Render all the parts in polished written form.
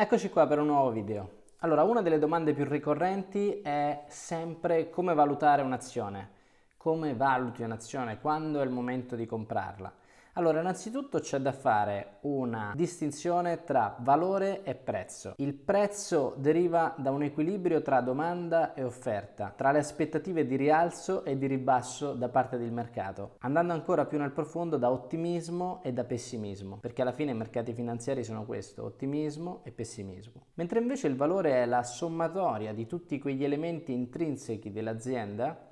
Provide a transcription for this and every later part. Eccoci qua per un nuovo video. Allora, una delle domande più ricorrenti è sempre come valutare un'azione. Come valuti un'azione? Quando è il momento di comprarla? Allora, innanzitutto c'è da fare una distinzione tra valore e prezzo. Il prezzo deriva da un equilibrio tra domanda e offerta, tra le aspettative di rialzo e di ribasso da parte del mercato, andando ancora più nel profondo da ottimismo e da pessimismo, perché alla fine i mercati finanziari sono questo, ottimismo e pessimismo. Mentre invece il valore è la sommatoria di tutti quegli elementi intrinsechi dell'azienda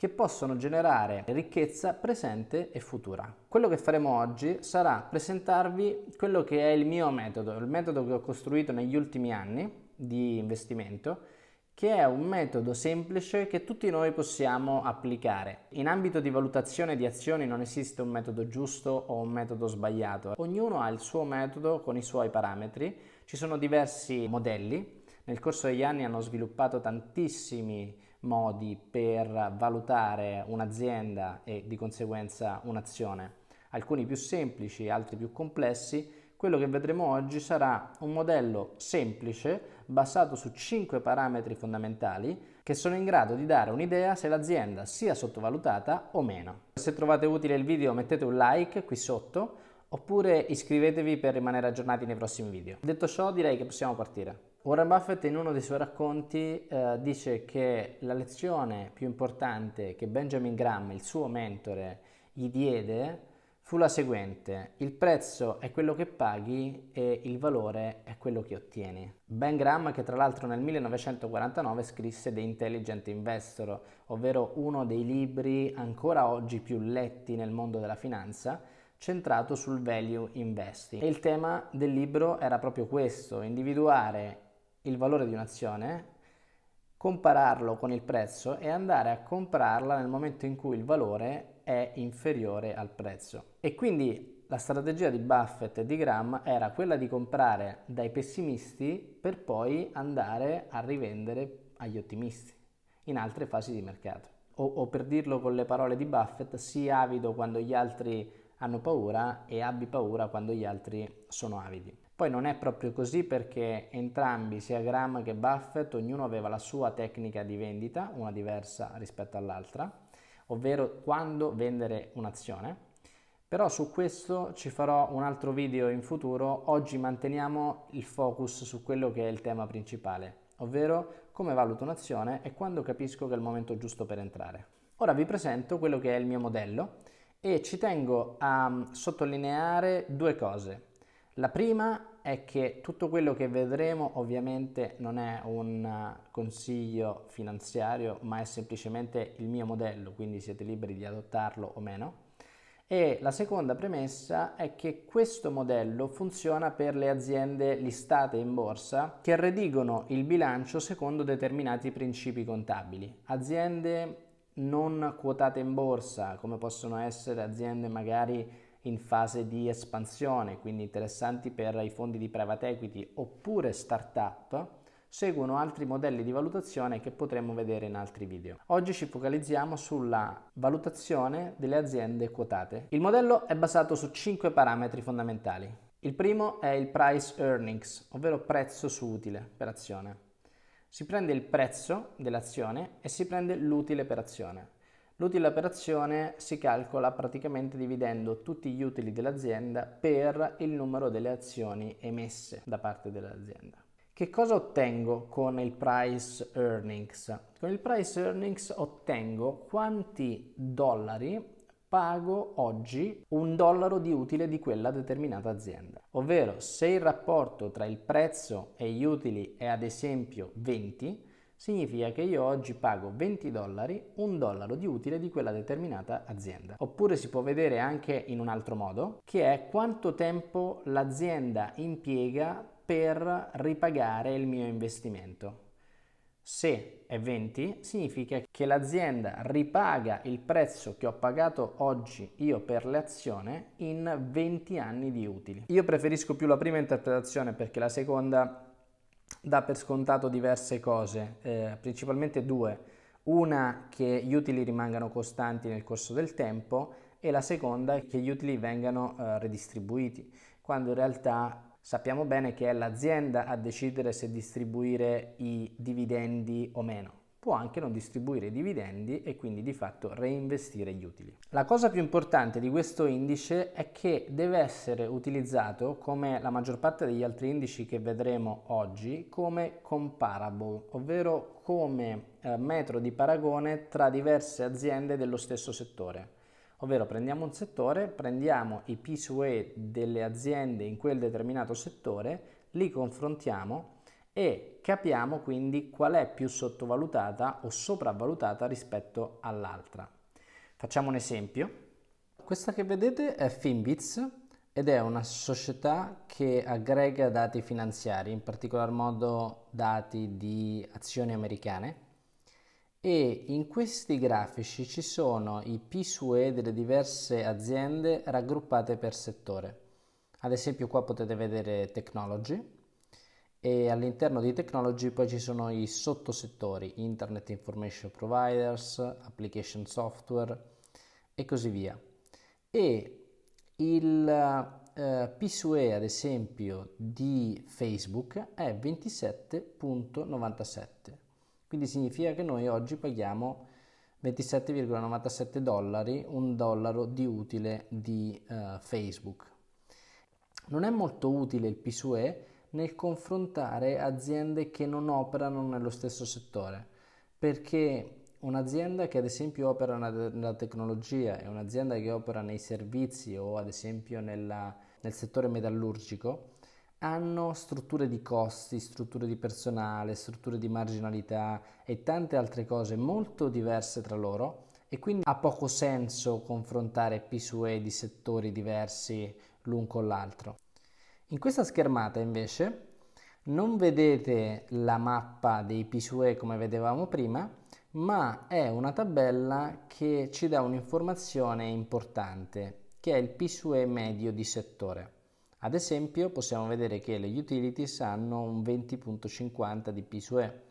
che possono generare ricchezza presente e futura. Quello che faremo oggi sarà presentarvi quello che è il mio metodo, il metodo che ho costruito negli ultimi anni di investimento, che è un metodo semplice che tutti noi possiamo applicare. In ambito di valutazione di azioni non esiste un metodo giusto o un metodo sbagliato. Ognuno ha il suo metodo con i suoi parametri. Ci sono diversi modelli. Nel corso degli anni hanno sviluppato tantissimi modi per valutare un'azienda e di conseguenza un'azione, alcuni più semplici, altri più complessi. Quello che vedremo oggi sarà un modello semplice basato su 5 parametri fondamentali che sono in grado di dare un'idea se l'azienda sia sottovalutata o meno. Se trovate utile il video mettete un like qui sotto oppure iscrivetevi per rimanere aggiornati nei prossimi video. Detto ciò, direi che possiamo partire. Warren Buffett in uno dei suoi racconti dice che la lezione più importante che Benjamin Graham, il suo mentore, gli diede fu la seguente: il prezzo è quello che paghi e il valore è quello che ottieni. Ben Graham, che tra l'altro nel 1949 scrisse The Intelligent Investor, ovvero uno dei libri ancora oggi più letti nel mondo della finanza, centrato sul value investing. E il tema del libro era proprio questo: individuare il valore di un'azione, compararlo con il prezzo e andare a comprarla nel momento in cui il valore è inferiore al prezzo. E quindi la strategia di Buffett e di Graham era quella di comprare dai pessimisti per poi andare a rivendere agli ottimisti in altre fasi di mercato. O per dirlo con le parole di Buffett, sii avido quando gli altri hanno paura e abbi paura quando gli altri sono avidi. Poi non è proprio così, perché entrambi, sia Graham che Buffett, ognuno aveva la sua tecnica di vendita, una diversa rispetto all'altra, ovvero quando vendere un'azione. Però su questo ci farò un altro video in futuro. Oggi manteniamo il focus su quello che è il tema principale, ovvero come valuto un'azione e quando capisco che è il momento giusto per entrare. Ora vi presento quello che è il mio modello e ci tengo a sottolineare due cose. La prima è che tutto quello che vedremo ovviamente non è un consiglio finanziario, ma è semplicemente il mio modello, quindi siete liberi di adottarlo o meno. E la seconda premessa è che questo modello funziona per le aziende listate in borsa che redigono il bilancio secondo determinati principi contabili. Aziende non quotate in borsa, come possono essere aziende magari in fase di espansione, quindi interessanti per i fondi di private equity, oppure start-up, seguono altri modelli di valutazione che potremo vedere in altri video. Oggi ci focalizziamo sulla valutazione delle aziende quotate. Il modello è basato su 5 parametri fondamentali. Il primo è il price earnings, ovvero prezzo su utile per azione. Si prende il prezzo dell'azione e si prende l'utile per azione. L'utile per azione si calcola praticamente dividendo tutti gli utili dell'azienda per il numero delle azioni emesse da parte dell'azienda. Che cosa ottengo con il price earnings? Con il price earnings ottengo quanti dollari pago oggi un dollaro di utile di quella determinata azienda. Ovvero, se il rapporto tra il prezzo e gli utili è ad esempio 20, significa che io oggi pago 20 dollari un dollaro di utile di quella determinata azienda. Oppure si può vedere anche in un altro modo, che è quanto tempo l'azienda impiega per ripagare il mio investimento. Se è 20, significa che l'azienda ripaga il prezzo che ho pagato oggi io per l'azione in 20 anni di utili. Io preferisco più la prima interpretazione, perché la seconda dà per scontato diverse cose, principalmente due. Una, che gli utili rimangano costanti nel corso del tempo, e la seconda, che gli utili vengano redistribuiti, quando in realtà Sappiamo bene che è l'azienda a decidere se distribuire i dividendi o meno. Può anche non distribuire i dividendi e quindi di fatto reinvestire gli utili. La cosa più importante di questo indice è che deve essere utilizzato, come la maggior parte degli altri indici che vedremo oggi, come comparable, ovvero come metro di paragone tra diverse aziende dello stesso settore. Ovvero prendiamo un settore, prendiamo i P/E delle aziende in quel determinato settore, li confrontiamo e capiamo quindi qual è più sottovalutata o sopravvalutata rispetto all'altra. Facciamo un esempio. Questa che vedete è Finviz ed è una società che aggrega dati finanziari, in particolar modo dati di azioni americane, e in questi grafici ci sono i P/E delle diverse aziende raggruppate per settore. Ad esempio qua potete vedere Technology, e all'interno di Technology poi ci sono i sottosettori Internet Information Providers, Application Software e così via. E il P/E ad esempio di Facebook è 27,97, quindi significa che noi oggi paghiamo $27,97, $1 di utile di Facebook. Non è molto utile il P/E nel confrontare aziende che non operano nello stesso settore, perché un'azienda che ad esempio opera nella tecnologia e un'azienda che opera nei servizi o ad esempio nel settore metallurgico hanno strutture di costi, strutture di personale, strutture di marginalità e tante altre cose molto diverse tra loro, e quindi ha poco senso confrontare P/E di settori diversi l'un con l'altro. In questa schermata invece non vedete la mappa dei P/E come vedevamo prima, ma è una tabella che ci dà un'informazione importante, che è il P/E medio di settore. Ad esempio possiamo vedere che le utilities hanno un 20,50 di P/E,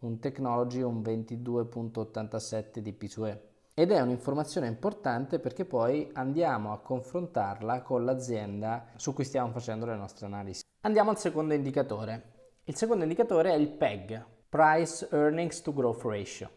un technology un 22,87 di P/E. Ed è un'informazione importante perché poi andiamo a confrontarla con l'azienda su cui stiamo facendo le nostre analisi. Andiamo al secondo indicatore. Il secondo indicatore è il PEG, Price Earnings to Growth Ratio,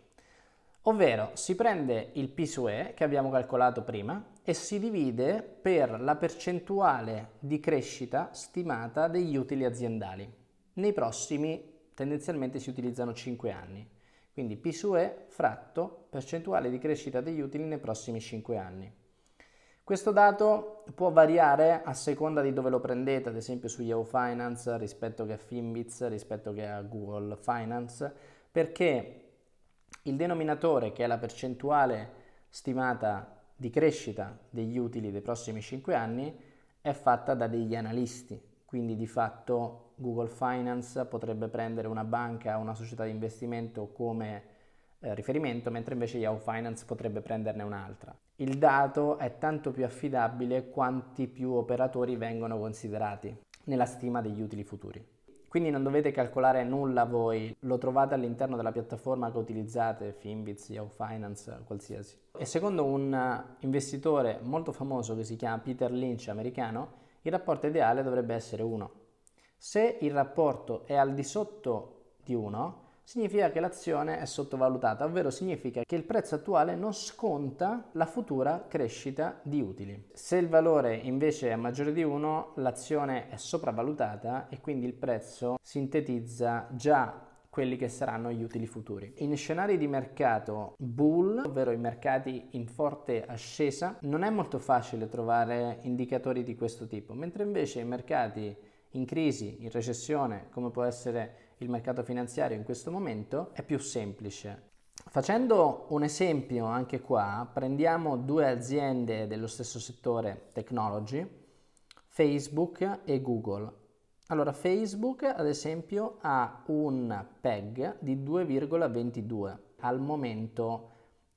ovvero si prende il P/E che abbiamo calcolato prima e si divide per la percentuale di crescita stimata degli utili aziendali. Nei prossimi tendenzialmente si utilizzano 5 anni. Quindi P/E fratto percentuale di crescita degli utili nei prossimi 5 anni. Questo dato può variare a seconda di dove lo prendete, ad esempio su Yahoo Finance rispetto che a Finviz, rispetto che a Google Finance, perché il denominatore, che è la percentuale stimata di crescita degli utili dei prossimi 5 anni, è fatta da degli analisti. Quindi di fatto Google Finance potrebbe prendere una banca o una società di investimento come riferimento, mentre invece Yahoo Finance potrebbe prenderne un'altra. Il dato è tanto più affidabile quanti più operatori vengono considerati nella stima degli utili futuri. Quindi non dovete calcolare nulla voi, lo trovate all'interno della piattaforma che utilizzate, Finviz, Yahoo Finance, qualsiasi. E secondo un investitore molto famoso che si chiama Peter Lynch, americano, il rapporto ideale dovrebbe essere 1. Se il rapporto è al di sotto di 1, significa che l'azione è sottovalutata, ovvero significa che il prezzo attuale non sconta la futura crescita di utili. Se il valore invece è maggiore di 1, l'azione è sopravvalutata e quindi il prezzo sintetizza già quelli che saranno gli utili futuri. In scenari di mercato bull, ovvero i mercati in forte ascesa, non è molto facile trovare indicatori di questo tipo, mentre invece i mercati in crisi, in recessione, come può essere il mercato finanziario in questo momento, è più semplice. Facendo un esempio anche qua, prendiamo due aziende dello stesso settore, Technology, Facebook e Google. Allora, Facebook ad esempio ha un PEG di 2,22, al momento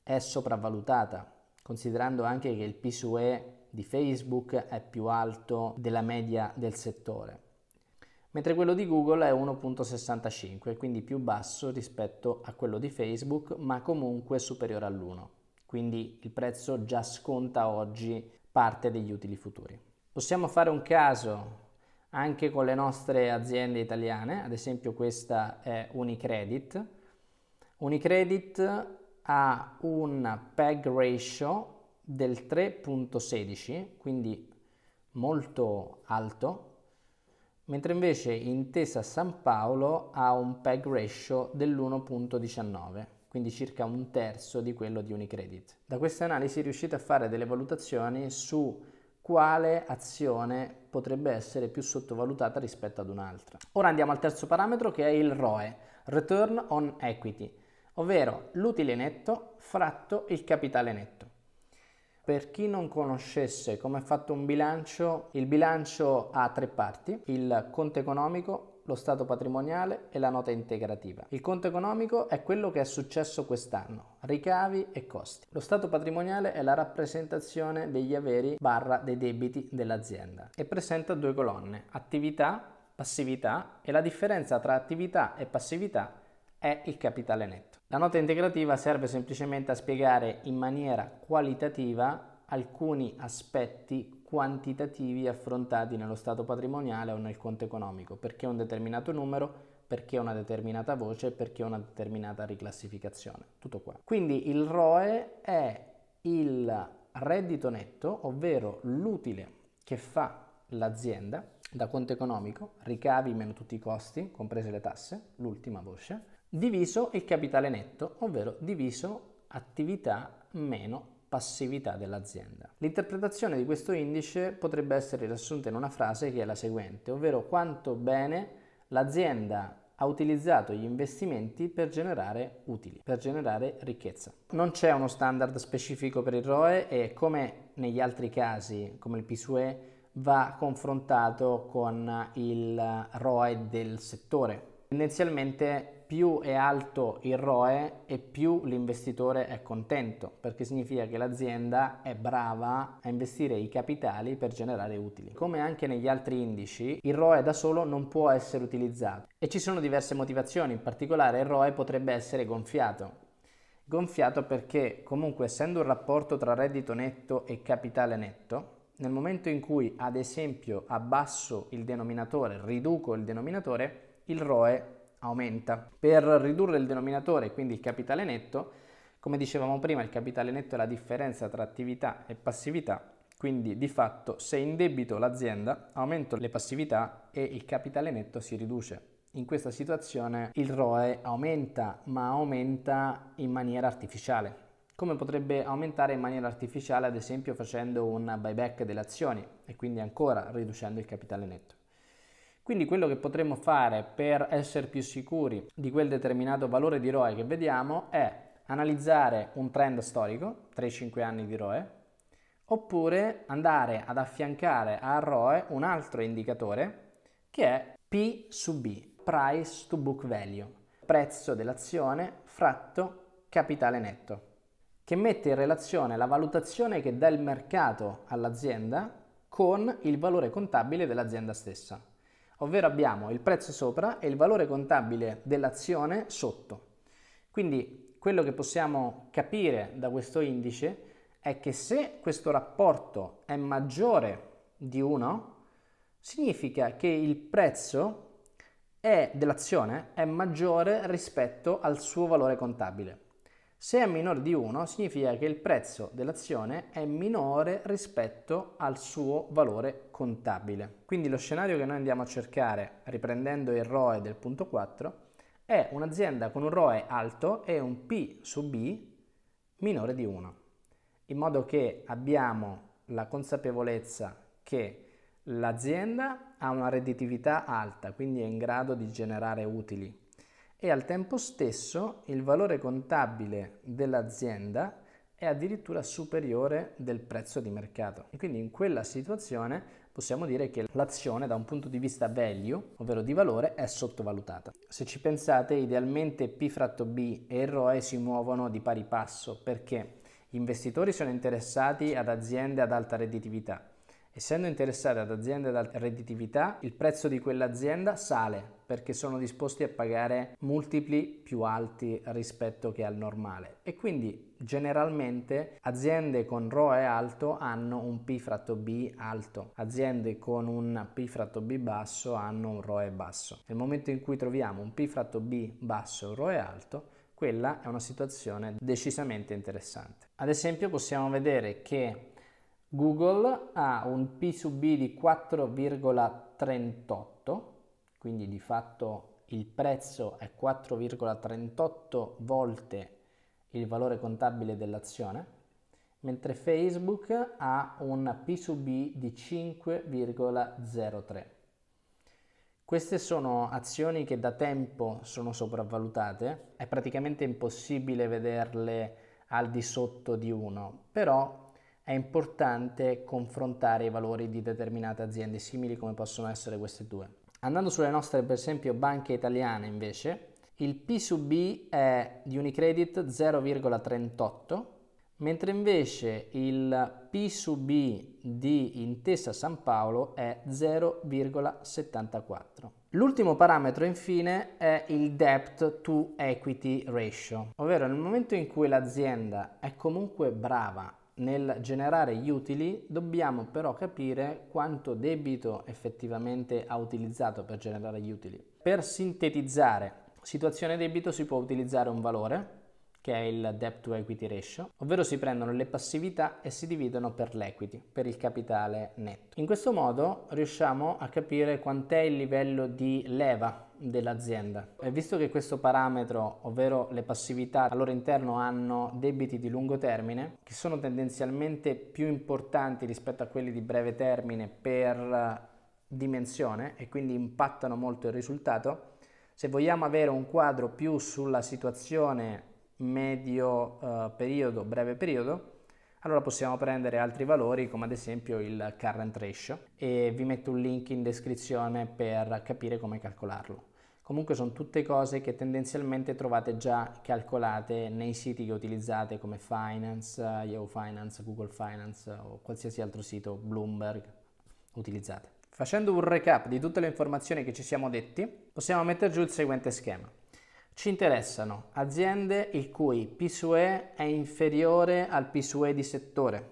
è sopravvalutata, considerando anche che il P/E di Facebook è più alto della media del settore, mentre quello di Google è 1,65, quindi più basso rispetto a quello di Facebook, ma comunque superiore all'1, quindi il prezzo già sconta oggi parte degli utili futuri. Possiamo fare un caso anche con le nostre aziende italiane, ad esempio questa è Unicredit. Unicredit ha un PEG ratio del 3.16, quindi molto alto, mentre invece Intesa San Paolo ha un PEG ratio dell'1.19, quindi circa un terzo di quello di Unicredit. Da questa analisi riuscite a fare delle valutazioni su quale azione potrebbe essere più sottovalutata rispetto ad un'altra. Ora andiamo al terzo parametro, che è il ROE, Return on Equity, ovvero l'utile netto fratto il capitale netto. Per chi non conoscesse come è fatto un bilancio, il bilancio ha tre parti: il conto economico, lo stato patrimoniale e la nota integrativa. Il conto economico è quello che è successo quest'anno, ricavi e costi. Lo stato patrimoniale è la rappresentazione degli averi barra dei debiti dell'azienda e presenta due colonne, attività, passività, e la differenza tra attività e passività è il capitale netto. La nota integrativa serve semplicemente a spiegare in maniera qualitativa alcuni aspetti quantitativi affrontati nello stato patrimoniale o nel conto economico, perché un determinato numero, perché una determinata voce, perché una determinata riclassificazione, tutto qua. Quindi il ROE è il reddito netto, ovvero l'utile che fa l'azienda da conto economico, ricavi meno tutti i costi, comprese le tasse, l'ultima voce, diviso il capitale netto, ovvero diviso attività meno passività dell'azienda. L'interpretazione di questo indice potrebbe essere riassunta in una frase che è la seguente, ovvero quanto bene l'azienda ha utilizzato gli investimenti per generare utili, per generare ricchezza. Non c'è uno standard specifico per il ROE e, come negli altri casi, come il P/E, va confrontato con il ROE del settore. Tendenzialmente più è alto il ROE e più l'investitore è contento, perché significa che l'azienda è brava a investire i capitali per generare utili. Come anche negli altri indici, il ROE da solo non può essere utilizzato e ci sono diverse motivazioni. In particolare il ROE potrebbe essere gonfiato perché, comunque, essendo un rapporto tra reddito netto e capitale netto, nel momento in cui, ad esempio, abbasso il denominatore, riduco il denominatore, il ROE aumenta. Per ridurre il denominatore, quindi il capitale netto, come dicevamo prima, il capitale netto è la differenza tra attività e passività, quindi di fatto se indebito l'azienda aumento le passività e il capitale netto si riduce. In questa situazione il ROE aumenta, ma aumenta in maniera artificiale. Come potrebbe aumentare in maniera artificiale, ad esempio facendo un buyback delle azioni e quindi ancora riducendo il capitale netto. Quindi quello che potremmo fare per essere più sicuri di quel determinato valore di ROE che vediamo è analizzare un trend storico, 3-5 anni di ROE, oppure andare ad affiancare al ROE un altro indicatore che è P/B, Price to Book Value, prezzo dell'azione fratto capitale netto, che mette in relazione la valutazione che dà il mercato all'azienda con il valore contabile dell'azienda stessa, ovvero abbiamo il prezzo sopra e il valore contabile dell'azione sotto. Quindi quello che possiamo capire da questo indice è che se questo rapporto è maggiore di 1, significa che il prezzo dell'azione è maggiore rispetto al suo valore contabile. Se è minore di 1 significa che il prezzo dell'azione è minore rispetto al suo valore contabile. Quindi lo scenario che noi andiamo a cercare, riprendendo il ROE del punto 4, è un'azienda con un ROE alto e un P/B minore di 1, in modo che abbiamo la consapevolezza che l'azienda ha una redditività alta, quindi è in grado di generare utili, e al tempo stesso il valore contabile dell'azienda è addirittura superiore del prezzo di mercato. E quindi in quella situazione possiamo dire che l'azione, da un punto di vista value, ovvero di valore, è sottovalutata. Se ci pensate, idealmente P/B e il ROE si muovono di pari passo, perché gli investitori sono interessati ad aziende ad alta redditività Essendo interessate ad aziende ad alta redditività, il prezzo di quell'azienda sale perché sono disposti a pagare multipli più alti rispetto che al normale, e quindi generalmente aziende con ROE alto hanno un P/B alto, aziende con un P/B basso hanno un ROE basso. Nel momento in cui troviamo un P/B basso e un ROE alto, quella è una situazione decisamente interessante. Ad esempio possiamo vedere che Google ha un P/B di 4,38, quindi di fatto il prezzo è 4,38 volte il valore contabile dell'azione, mentre Facebook ha un P/B di 5,03. Queste sono azioni che da tempo sono sopravvalutate, è praticamente impossibile vederle al di sotto di 1, però è importante confrontare i valori di determinate aziende simili come possono essere queste due. Andando sulle nostre, per esempio, banche italiane invece, il P/B è di Unicredit 0,38, mentre invece il P/B di Intesa San Paolo è 0,74. L'ultimo parametro infine è il debt to equity ratio, ovvero nel momento in cui l'azienda è comunque brava nel generare gli utili, dobbiamo però capire quanto debito effettivamente ha utilizzato per generare gli utili. Per sintetizzare situazione debito si può utilizzare un valore che è il debt to equity ratio, ovvero si prendono le passività e si dividono per l'equity, per il capitale netto. In questo modo riusciamo a capire quant'è il livello di leva dell'azienda, e visto che questo parametro, ovvero le passività, al loro interno hanno debiti di lungo termine che sono tendenzialmente più importanti rispetto a quelli di breve termine per dimensione e quindi impattano molto il risultato, se vogliamo avere un quadro più sulla situazione medio periodo, breve periodo, allora possiamo prendere altri valori come ad esempio il current ratio, e vi metto un link in descrizione per capire come calcolarlo. Comunque sono tutte cose che tendenzialmente trovate già calcolate nei siti che utilizzate come Finance, Yahoo Finance, Google Finance o qualsiasi altro sito, Bloomberg, utilizzate. Facendo un recap di tutte le informazioni che ci siamo detti, possiamo mettere giù il seguente schema. Ci interessano aziende il cui P/E è inferiore al P/E di settore.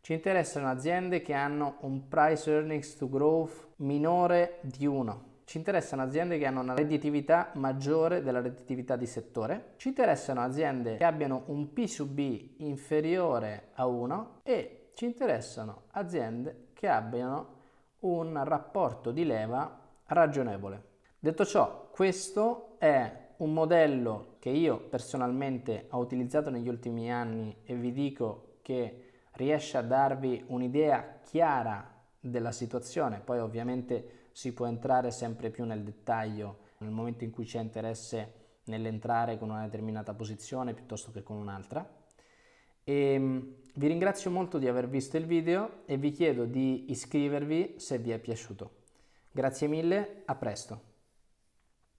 Ci interessano aziende che hanno un price earnings to growth minore di 1. Ci interessano aziende che hanno una redditività maggiore della redditività di settore. Ci interessano aziende che abbiano un P/B inferiore a 1 e ci interessano aziende che abbiano un rapporto di leva ragionevole. Detto ciò, questo è un modello che io personalmente ho utilizzato negli ultimi anni e vi dico che riesce a darvi un'idea chiara della situazione. Poi ovviamente si può entrare sempre più nel dettaglio nel momento in cui c'è interesse nell'entrare con una determinata posizione piuttosto che con un'altra. E vi ringrazio molto di aver visto il video e vi chiedo di iscrivervi se vi è piaciuto. Grazie mille, a presto.